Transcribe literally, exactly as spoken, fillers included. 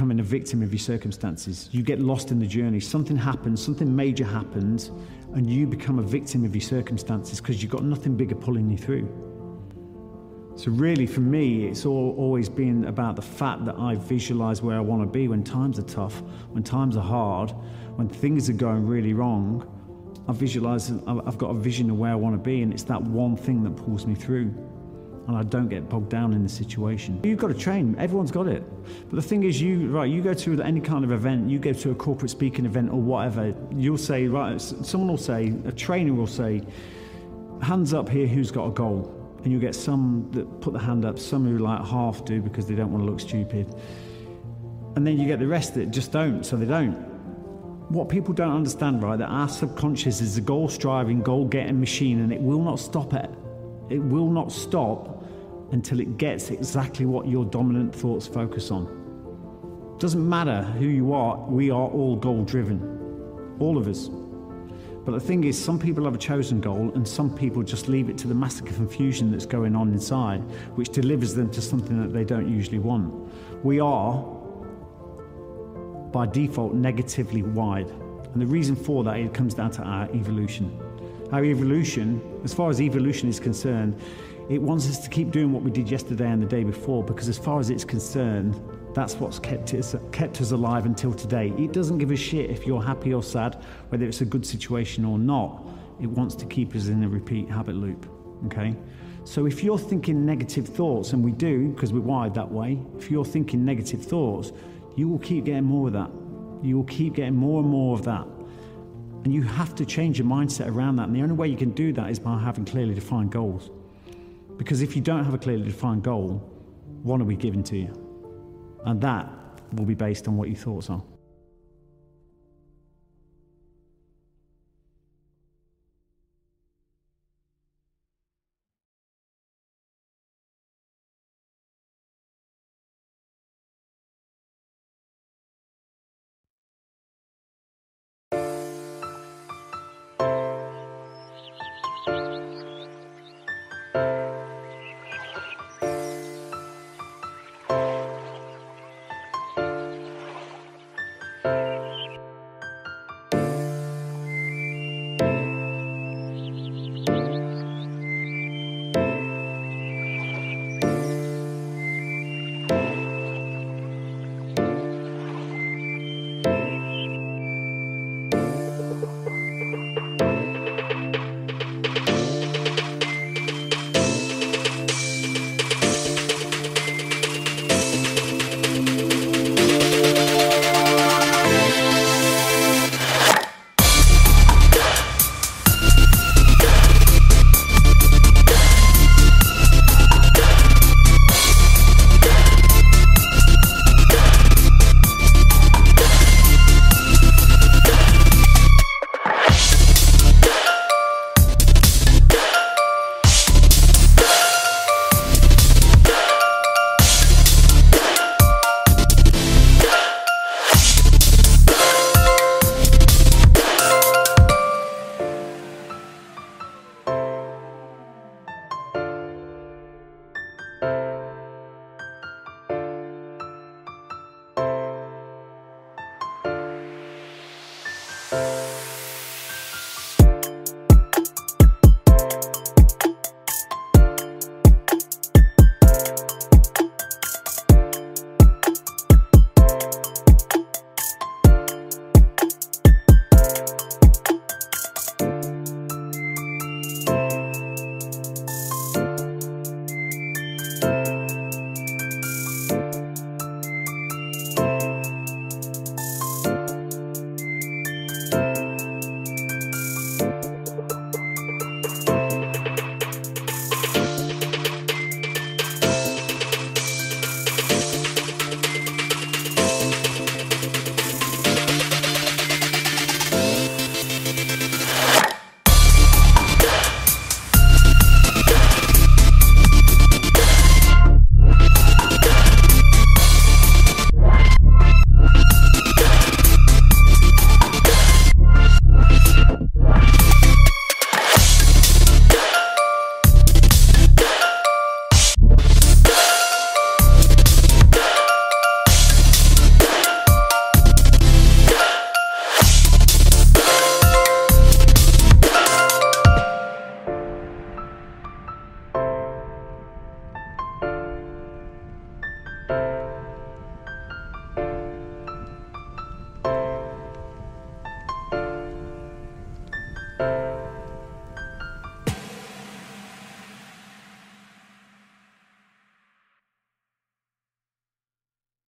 becoming a victim of your circumstances. You get lost in the journey. Something happens, something major happens, and you become a victim of your circumstances because you've got nothing bigger pulling you through. So really, for me, it's all, always been about the fact that I visualise where I want to be when times are tough, when times are hard, when things are going really wrong. I visualise, I've got a vision of where I want to be, and it's that one thing that pulls me through. And I don't get bogged down in the situation. You've got to train. Everyone's got it. But the thing is, you right, you go to any kind of event, you go to a corporate speaking event or whatever, you'll say, right, someone will say, a trainer will say, hands up here, who's got a goal? And you'll get some that put the hand up, some who like half do because they don't want to look stupid. And then you get the rest that just don't, so they don't. What people don't understand, right, that our subconscious is a goal-striving, goal-getting machine, and it will not stop it. It will not stop until it gets exactly what your dominant thoughts focus on. Doesn't matter who you are, we are all goal-driven, all of us. But the thing is, some people have a chosen goal and some people just leave it to the massive confusion that's going on inside, which delivers them to something that they don't usually want. We are, by default, negatively wired. And the reason for that, it comes down to our evolution. Our evolution, as far as evolution is concerned, it wants us to keep doing what we did yesterday and the day before, because as far as it's concerned, that's what's kept us, kept us alive until today. It doesn't give a shit if you're happy or sad, whether it's a good situation or not. It wants to keep us in a repeat habit loop, okay? So if you're thinking negative thoughts, and we do, because we're wired that way, if you're thinking negative thoughts, you will keep getting more of that. You will keep getting more and more of that. And you have to change your mindset around that. And the only way you can do that is by having clearly defined goals. Because if you don't have a clearly defined goal, one will be given to you. And that will be based on what your thoughts are.